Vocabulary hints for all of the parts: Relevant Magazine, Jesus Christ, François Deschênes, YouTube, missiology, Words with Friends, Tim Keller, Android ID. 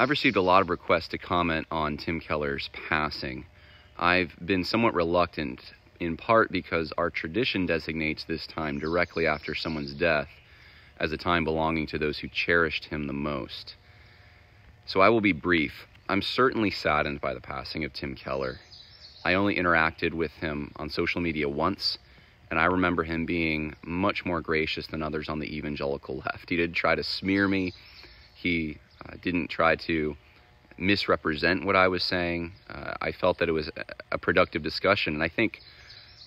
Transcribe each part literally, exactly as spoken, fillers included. I've received a lot of requests to comment on Tim Keller's passing. I've been somewhat reluctant, in part because our tradition designates this time directly after someone's death as a time belonging to those who cherished him the most. So I will be brief. I'm certainly saddened by the passing of Tim Keller. I only interacted with him on social media once, and I remember him being much more gracious than others on the evangelical left. He didn't try to smear me. He uh, didn't try to misrepresent what I was saying. Uh, I felt that it was a productive discussion, and I think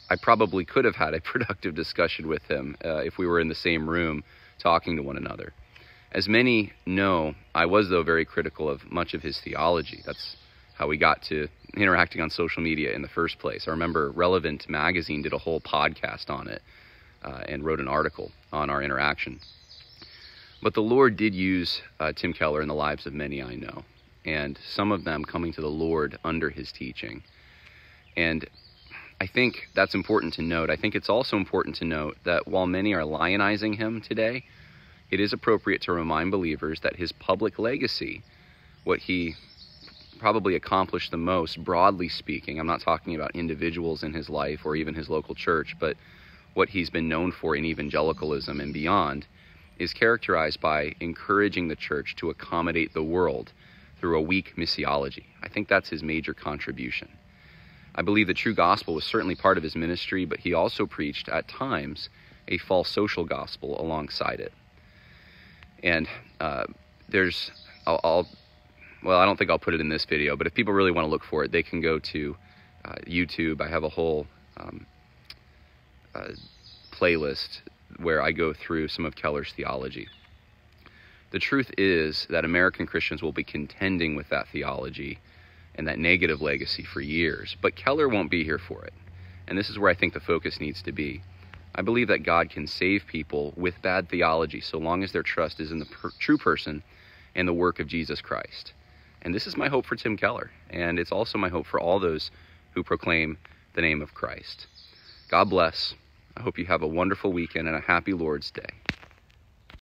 I probably could have had a productive discussion with him uh, if we were in the same room talking to one another. As many know, I was, though, very critical of much of his theology. That's how we got to interacting on social media in the first place. I remember Relevant Magazine did a whole podcast on it uh, and wrote an article on our interaction. But the Lord did use uh, Tim Keller in the lives of many I know, and some of them coming to the Lord under his teaching. And I think that's important to note. I think it's also important to note that while many are lionizing him today, it is appropriate to remind believers that his public legacy, what he probably accomplished the most, broadly speaking — I'm not talking about individuals in his life or even his local church, but what he's been known for in evangelicalism and beyond — is characterized by encouraging the church to accommodate the world through a weak missiology. I think that's his major contribution. I believe the true gospel was certainly part of his ministry, but he also preached, at times, a false social gospel alongside it. And uh, there's, I'll, I'll, well, I don't think I'll put it in this video, but if people really want to look for it, they can go to uh, YouTube. I have a whole um, uh, playlist where I go through some of Keller's theology. The truth is that American Christians will be contending with that theology and that negative legacy for years, but Keller won't be here for it. And this is where I think the focus needs to be. I believe that God can save people with bad theology so long as their trust is in the per true person and the work of Jesus Christ. And this is my hope for Tim Keller, and it's also my hope for all those who proclaim the name of Christ. God bless. I hope you have a wonderful weekend and a happy Lord's Day.